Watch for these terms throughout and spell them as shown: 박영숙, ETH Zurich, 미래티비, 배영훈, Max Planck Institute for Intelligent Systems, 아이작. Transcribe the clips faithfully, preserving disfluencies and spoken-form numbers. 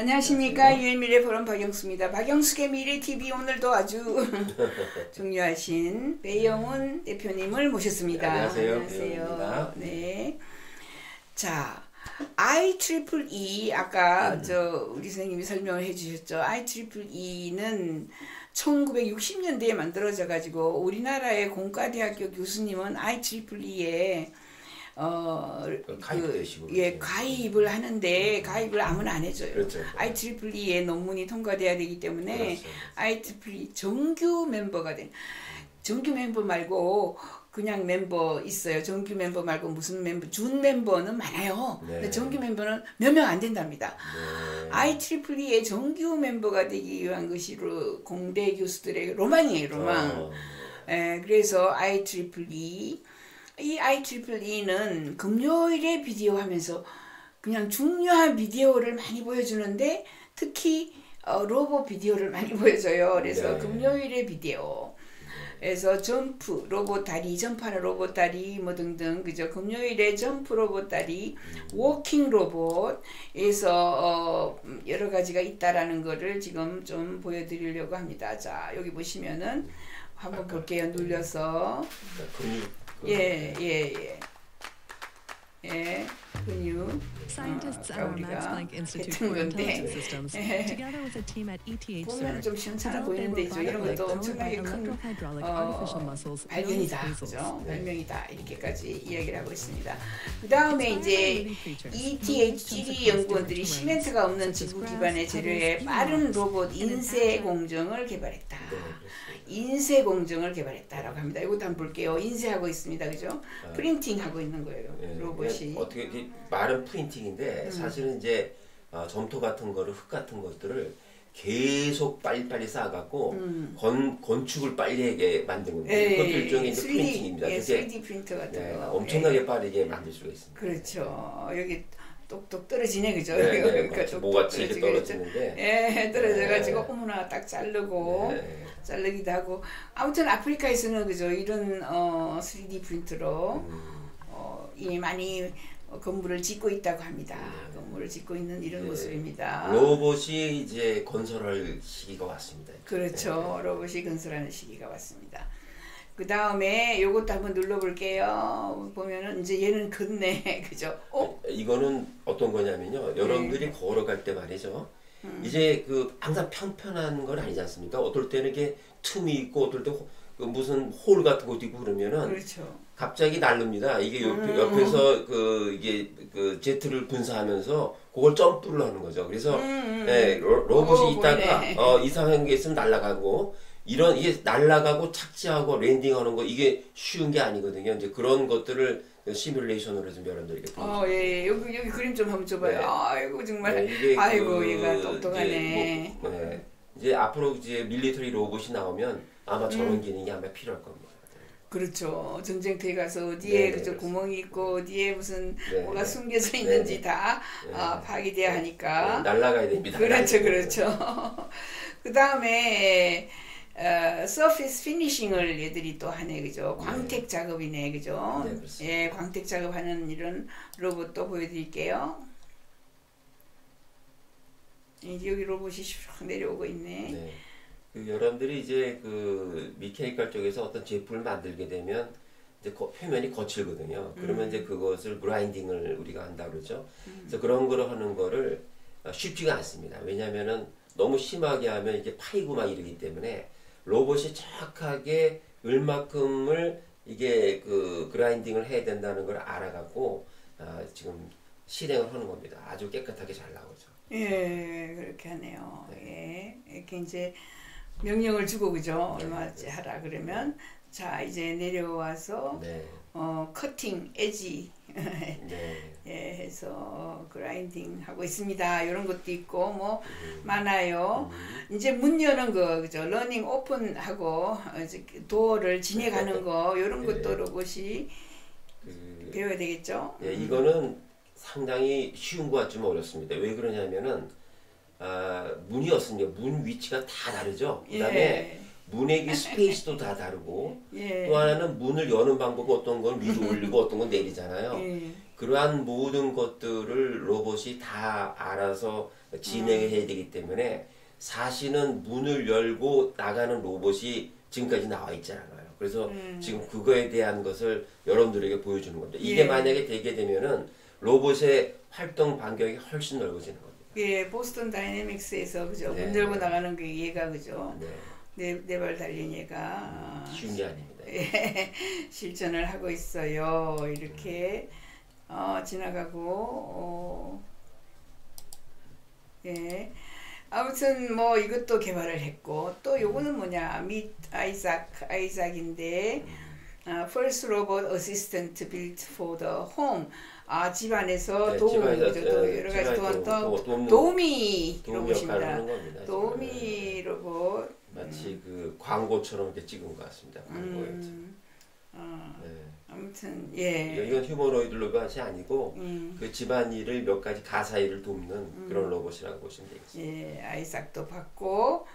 안녕하십니까. 유엔미래 보람 박영숙입니다. 박영숙의 미래티비 오늘도 아주 중요하신 배영훈 대표님을 모셨습니다. 안녕하세요. 안녕하세요. 네. 자, 아이이이이 아까 음. 저 우리 선생님이 설명을 해주셨죠. 아이이이이는 천구백육십 년대에 만들어져 가지고 우리나라의 공과대학교 교수님은 아이이이이에 어, 가입되시고 그, 예, 가입을 하는데 가입을 아무나 안 해줘요. 그렇죠. 아이이이이의 논문이 통과돼야 되기 때문에 그렇죠. 아이이이이 정규 멤버가 된 정규 멤버 말고 그냥 멤버 있어요. 정규 멤버 말고 무슨 멤버 준 멤버는 많아요. 네. 근데 정규 멤버는 몇 명 안 된답니다. 네. 아이이이이의 정규 멤버가 되기 위한 것이 공대 교수들의 로망이에요. 로망. 어. 예, 그래서 아이이이이 이 아이이이이는 금요일에 비디오 하면서 그냥 중요한 비디오를 많이 보여주는데 특히 어, 로봇 비디오를 많이 보여줘요. 그래서 네. 금요일에 비디오 그래서 점프, 로봇 다리, 점프하는 로봇 다리 뭐 등등 그죠. 금요일에 점프 로봇 다리, 워킹 로봇에서 어, 여러 가지가 있다라는 거를 지금 좀 보여드리려고 합니다. 자, 여기 보시면은 한번 볼게요. 눌려서 예, 예, 예. 예, 근육. Scientists at our Max Planck Institute for Intelligent Systems, together with a team at E T H Zurich, developed robotic electrohydraulic artificial muscles known as weasels. 발명이다 이렇게까지 이야기를 하고 있습니다. 그 다음에 이제 E T H Zurich 연구원들이 시멘트가 없는 지구 기반의 재료의 빠른 로봇 인쇄 공정을 개발했다. 인쇄 공정을 개발했다라고 합니다. 이것도 한번 볼게요. 인쇄하고 있습니다, 그죠? 프린팅 하고 있는 거예요, 로봇이. 어떻게 말은 프린팅인데 음. 사실은 이제 어, 점토 같은 거를 흙 같은 것들을 계속 빨리빨리 쌓아갖고 음. 건, 건축을 빨리하게 만드는 거예요. 그것도 일종의 이제 프린팅입니다. 예, 쓰리디 프린터 같은 네, 거. 엄청나게 예. 빠르게 만들 수가 있습니다. 그렇죠. 여기 똑똑 떨어지네, 그죠? 네, 그러니까 똑똑 모같이 떨어지, 떨어지는데 예, 떨어져가지고 네. 어머나 딱 자르고 네. 자르기도 하고 아무튼 아프리카에서는 그죠? 이런 어, 쓰리디 프린터로 음. 어, 이 많이 건물을 짓고 있다고 합니다. 네. 건물을 짓고 있는 이런 네. 모습입니다. 로봇이 이제 건설할 시기가 왔습니다. 그렇죠. 네. 로봇이 건설하는 시기가 왔습니다. 그 다음에 요것도 한번 눌러볼게요. 보면은 이제 얘는 긋네. 그죠? 어? 이거는 어떤 거냐면요. 여러분들이 네. 걸어갈 때 말이죠. 음. 이제 그 항상 편편한 건 아니지 않습니까? 어떨 때는 이게 틈이 있고 어떨 때 그 무슨 홀 같은 것도 있고 그러면은 그렇죠. 갑자기 날릅니다. 이게 옆, 음. 옆에서 그 이게 그 제트를 분사하면서 그걸 점프를 하는 거죠. 그래서 음. 네, 로, 로봇이 오, 있다가 어, 이상한 게 있으면 날아가고 이런 이게 날아가고 착지하고 랜딩하는 거 이게 쉬운 게 아니거든요. 이제 그런 것들을 시뮬레이션으로 좀 여러분들에게 보여주세요. 어, 예, 예. 여기 여기 그림 좀 한번 줘봐요. 네. 아이고 정말 네, 아이고 그, 얘가 똑똑하네. 이제, 뭐, 네. 이제 앞으로 이제 밀리터리 로봇이 나오면 아마 저런 음. 기능이 아마 필요할 겁니다. 그렇죠. 전쟁터에 가서 어디에 네, 그저 구멍이 있고 어디에 무슨 네, 뭐가 네, 숨겨져 있는지 네, 다 네, 아, 파악돼야 하니까 네, 날아가야 됩니다. 그렇죠, 그렇죠. 그 다음에 어, 서피스 피니싱을 얘들이 또 하네, 그죠? 광택 네. 작업이네, 그죠? 네, 그렇습니다. 예, 광택 작업하는 이런 로봇도 보여드릴게요. 이제 여기 로봇이 슉 내려오고 있네. 네. 그 여러분들이 이제 그 미케이컬 쪽에서 어떤 제품을 만들게 되면 이제 거, 표면이 거칠거든요. 그러면 음. 이제 그것을 그라인딩을 우리가 한다 그러죠. 음. 그래서 그런 거를 하는 거를 쉽지가 않습니다. 왜냐면은 너무 심하게 하면 이게 파이고 막 이러기 때문에 로봇이 정확하게 얼마큼을 이게 그 그라인딩을 해야 된다는 걸 알아갖고 아, 지금 실행을 하는 겁니다. 아주 깨끗하게 잘 나오죠. 예, 그렇게 하네요. 네. 예, 이렇게 이제 명령을 주고 그죠? 네, 얼마지 네. 하라 그러면 자 이제 내려와서 네. 어 커팅 에지 네. 예, 해서 그라인딩 하고 있습니다. 이런 것도 있고 뭐 음. 많아요. 음. 이제 문 여는 거 그죠? 러닝 오픈 하고 도어를 진행하는 거 이런 것도 네. 로봇이 그, 배워야 되겠죠? 예, 이거는 상당히 쉬운 것 같지만 어렵습니다. 왜 그러냐면은. 아, 문이 없습니다. 문 위치가 다 다르죠. 그 다음에 예. 문의 스페이스도 다 다르고 예. 또 하나는 문을 여는 방법은 어떤 건 위로 올리고 어떤 건 내리잖아요. 예. 그러한 모든 것들을 로봇이 다 알아서 진행해야 되기 때문에 사실은 문을 열고 나가는 로봇이 지금까지 나와 있지 않아요. 그래서 음. 지금 그거에 대한 것을 여러분들에게 보여주는 겁니다. 이게 예. 만약에 되게 되면은 로봇의 활동 반경이 훨씬 넓어지는 겁니다. 예, 보스턴 다이내믹스에서 그죠? 네. 문 열고 나가는 게 얘가 그죠? 네. 네, 네 발 달린 얘가 쉬운 게 아닙니다. 예, 실전을 하고 있어요. 이렇게 음. 어, 지나가고 어, 예. 아무튼 뭐 이것도 개발을 했고 또 요거는 뭐냐 밋 아이작 아이작인데 아, First Robot Assistant Built for the Home. 아, 집 안에서 네, 도움, 네, 여러 가지 도움, 도움, 도움, 도우미 도움 역할을 하는 겁니다. 도우미 로봇 마치 음. 그 광고처럼 이렇게 찍은 것 같습니다. 광고였죠. 음. 어. 네. 아무튼 예. 이건 휴머노이드 로봇이 아니고 음. 그 집안일을 몇 가지 가사일을 돕는 음. 그런 로봇이라고 보시면 되겠습니다. 예, 아이삭도 받고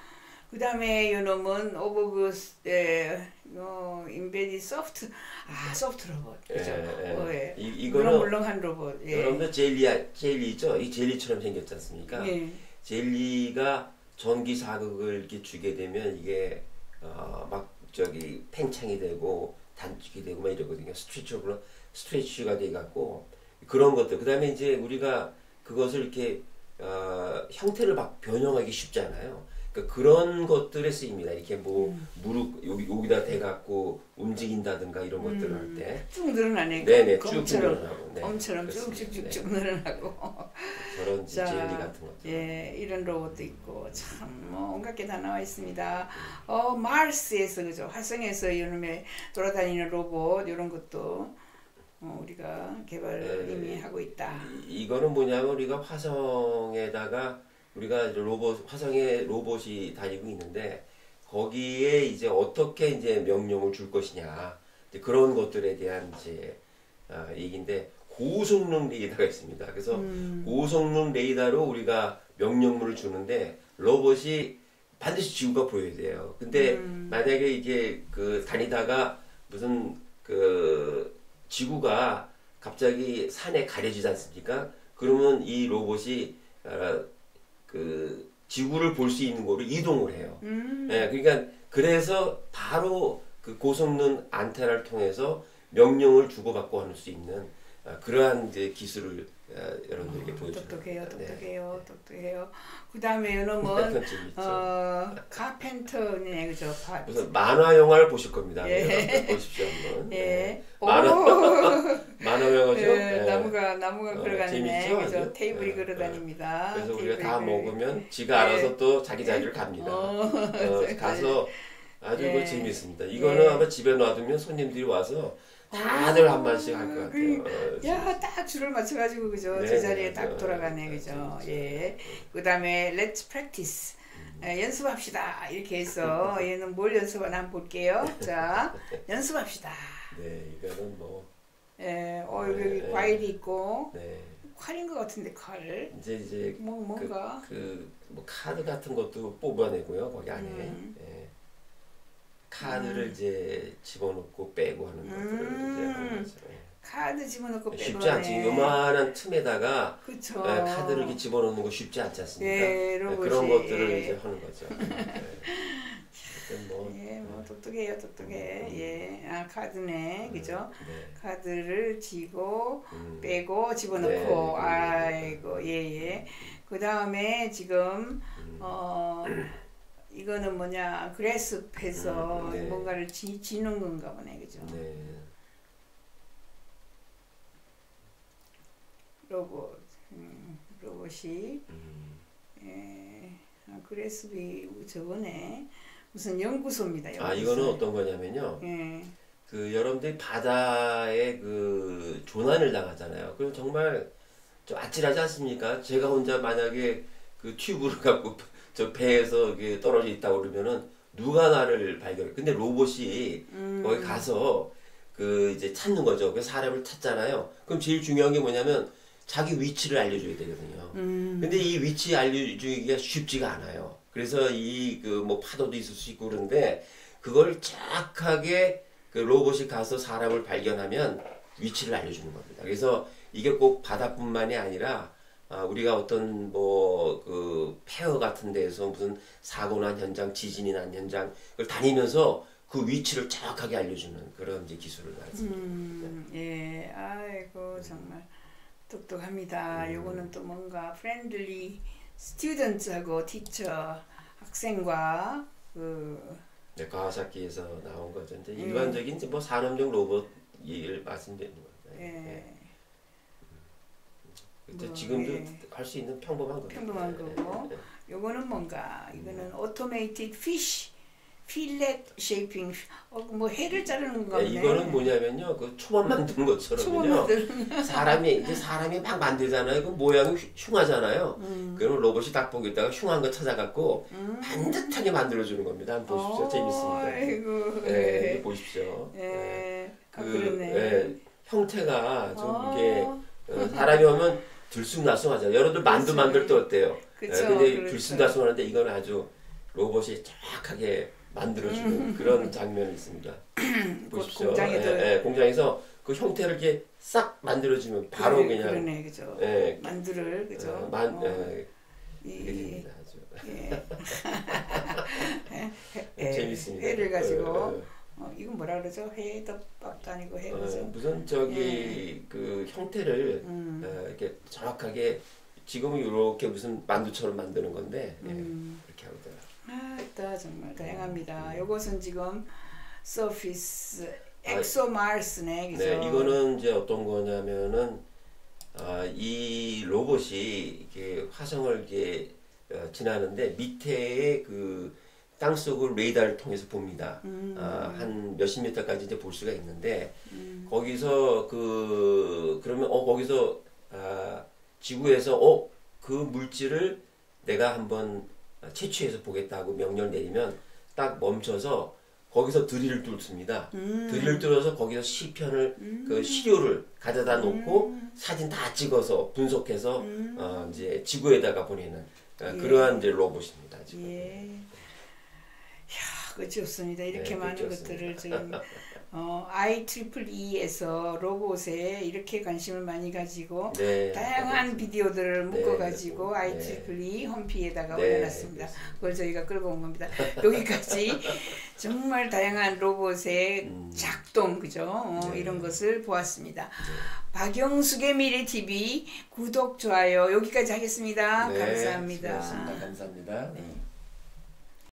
그 다음에 요놈은 오버그스 예, 어, 인베디 소프트 아 소프트 로봇 그죠? 예, 예. 어, 예. 이, 이거는 물렁물렁한 로봇 예. 여러분들 젤리, 젤리죠? 이 젤리처럼 생겼지 않습니까? 예. 젤리가 전기 자극을 이렇게 주게 되면 이게 어, 막 저기 팽창이 되고 단축이 되고 막 이러거든요. 스트레치로 스트레치가 돼갖고 그런 것들. 그 다음에 이제 우리가 그것을 이렇게 어, 형태를 막 변형하기 쉽잖아요. 그러니까 그런 것들에 쓰입니다. 이렇게 뭐 음. 무릎 여기 여기다 대갖고 움직인다든가 이런 음. 것들을 할 때 쭉 늘어나네. 네네, 쭉 늘어나고. 네. 엄처럼 쭉쭉쭉쭉 네. 늘어나고. 그런 젤리 같은 것들. 예, 이런 로봇도 있고 참 뭐 온갖 게 다 나와 있습니다. 어, 마스에서 그죠? 화성에서 요놈에 돌아다니는 로봇 이런 것도. 어, 우리가 개발을 네. 이미 하고 있다. 이, 이거는 뭐냐면 우리가 화성에다가 우리가 로봇, 화성에 로봇이 다니고 있는데, 거기에 이제 어떻게 이제 명령을 줄 것이냐. 이제 그런 것들에 대한 이제, 아, 얘기인데, 고성능 레이더가 있습니다. 그래서 음. 고성능 레이더로 우리가 명령물을 주는데, 로봇이 반드시 지구가 보여야 돼요. 근데 음. 만약에 이게 그 다니다가 무슨 그 지구가 갑자기 산에 가려지지 않습니까? 그러면 이 로봇이, 아, 그 지구를 볼 수 있는 곳으로 이동을 해요. 음. 예, 그러니까 그래서 바로 그 고성능 안테나를 통해서 명령을 주고받고 할 수 있는 아, 그러한 이제 기술을 아, 여러분들에게 어, 보여주는 똑똑해요, 똑똑해요, 네. 똑똑해요. 그다음에 요놈은 어, 카펜터네 그죠? 무슨 만화 영화를 보실 겁니다. 예. 보십시오 한번. 예. 네. 만화 만화 영화죠. 예. 예. 나무가 나무가 어, 걸어가네 그죠? 테이블이 예. 걸어다닙니다. 그래서 테이블이 우리가 다 먹으면 지가 알아서 예. 또 자기 자리를 갑니다. 어, 어, 가서 아주 예. 그 재미있습니다. 이거는 예. 아마 집에 놔두면 손님들이 와서 다들 한 번씩 할 것 같아요. 그, 어, 야, 딱 줄을 맞춰가지고 그죠? 네, 제자리에 네, 딱 네, 돌아가네, 네, 그죠? 네, 예. 그 다음에 Let's practice 음. 예, 연습합시다 이렇게 해서 얘는 뭘 연습하나 한번 볼게요. 자, 연습합시다. 네, 이거는 뭐. 예, 어 여기 네, 과일이 있고. 네. 칼인 것 같은데 칼. 이제 이제. 뭐 뭔가. 그 뭐 그, 카드 같은 것도 뽑아내고요 거기 안에. 음. 예. 카드를 음. 이제 집어넣고 빼고 하는 것들을 음. 이제 하는 거죠. 카드 집어넣고 빼고 쉽지 않지. 요만한 틈에다가 그쵸. 카드를 이렇게 집어넣는 거 쉽지 않지 않습니까? 예, 네, 그런 것들을 이제 하는 거죠. 네. 뭐, 예, 뭐 똑똑해요, 똑똑해. 음. 예, 아 카드네, 음. 그죠? 네. 카드를 쥐고 음. 빼고 집어넣고, 네. 아이고, 예, 예. 그 다음에 지금 음. 어. 이거는 뭐냐 그래스해서 음, 네. 뭔가를 지, 지는 건가 보네 그죠? 네. 로봇 음, 로봇이 음. 예, 아, 그래스비 저거네 무슨 연구소입니다. 연구소. 아 이거는 어떤 거냐면요. 예. 그 여러분들이 바다에 그 조난을 당하잖아요. 그럼 정말 좀 아찔하지 않습니까? 제가 혼자 만약에 그 튜브를 갖고 저 배에서 이게 떨어져 있다 그러면은 누가 나를 발견해. 근데 로봇이 음. 거기 가서 그 이제 찾는 거죠. 그 사람을 찾잖아요. 그럼 제일 중요한 게 뭐냐면 자기 위치를 알려줘야 되거든요. 음. 근데 이 위치 알려주기가 쉽지가 않아요. 그래서 이 그 뭐 파도도 있을 수 있고 그런데 그걸 정확하게 그 로봇이 가서 사람을 발견하면 위치를 알려주는 겁니다. 그래서 이게 꼭 바다뿐만이 아니라 아, 우리가 어떤 뭐 그 폐허 같은 데에서 무슨 사고 난 현장, 지진이 난 현장 그걸 다니면서 그 위치를 정확하게 알려주는 그런 이제 기술을 가졌습니다. 음, 네. 예, 아이고 정말 똑똑합니다. 요거는 음. 또 뭔가 프렌들리 스튜던트하고 티처 학생과 그 네, 가와사키에서 나온 거죠. 이제 예. 일반적인 뭐 산업용 로봇 얘기를 말씀드리는 거예요. 예. 예. 뭐, 지금도 예. 할 수 있는 평범한 거죠. 평범한 거고. 예. 요거는 뭔가 이거는 음. automated fish, fillet shaping, 어, 뭐 해를 자르는 건가요? 예, 이거는 뭐냐면요, 그 초밥 만드는 것처럼요. 사람이 이제 사람이 막 만들잖아요. 그 모양이 흉하잖아요. 음. 그러면 로봇이 딱 보겠다가 흉한 거 찾아갖고 음. 반듯하게 만들어주는 겁니다. 한번 보십시오. 오, 재밌습니다. 아이고. 예, 예. 보십시오. 예. 예. 아, 그, 그러네. 예. 형태가 좀 아. 이게 어, 사람이 오면 들쑥날쑥하잖아요. 여러분들 만두 그치. 만들 때 어때요? 그쵸, 네, 근데 그렇죠. 들쑥날쑥하는데 이건 아주 로봇이 정확하게 만들어주는 음. 그런 장면이 있습니다. 보십시오. 공장에도 예, 예, 공장에서 그 형태를 이렇게 싹 만들어주면 바로 그래, 그냥 그러네, 그죠. 예, 만두를 그죠. 예, 만, 예, 예. 아주. 예. 재밌습니다. 회를 가지고. 예. 어, 이건 뭐라 그러죠? 회덮밥도 아니고 회 무슨 어, 무슨 저기 예. 그 형태를 음. 어, 이렇게 정확하게 지금은 이렇게 무슨 만두처럼 만드는 건데 음. 예, 그렇게 하고요. 아, 있다 정말 다양합니다. 요것은 음. 지금 서피스 엑소마스네, 그죠? 네, 이거는 이제 어떤 거냐면은 아, 이 로봇이 이렇게 화성을 이렇게 어, 지나는데 밑에 그 땅속을 레이더를 통해서 봅니다. 음. 아, 한 몇십 미터까지 이제 볼 수가 있는데 음. 거기서 그 그러면 어 거기서 아, 지구에서 어 그 물질을 내가 한번 채취해서 보겠다고 명령을 내리면 딱 멈춰서 거기서 드릴을 뚫습니다. 음. 드릴을 뚫어서 거기서 시편을 음. 그 시료를 가져다 놓고 음. 사진 다 찍어서 분석해서 음. 어, 이제 지구에다가 보내는 아, 예. 그러한 이제 로봇입니다. 지금. 예. 이야, 끝이 없습니다. 이렇게 네, 많은 것들을 지금 어, 아이이이이에서 로봇에 이렇게 관심을 많이 가지고 네, 다양한 그렇습니다. 비디오들을 묶어가지고 네, 아이이이이 네. 홈피에다가 네, 올려놨습니다. 그렇습니다. 그걸 저희가 끌고 온 겁니다. 여기까지 정말 다양한 로봇의 작동, 그죠? 어, 네. 이런 것을 보았습니다. 네. 박영숙의 미래티비 구독, 좋아요 여기까지 하겠습니다. 네, 감사합니다. 수고하셨습니다. 감사합니다. 네.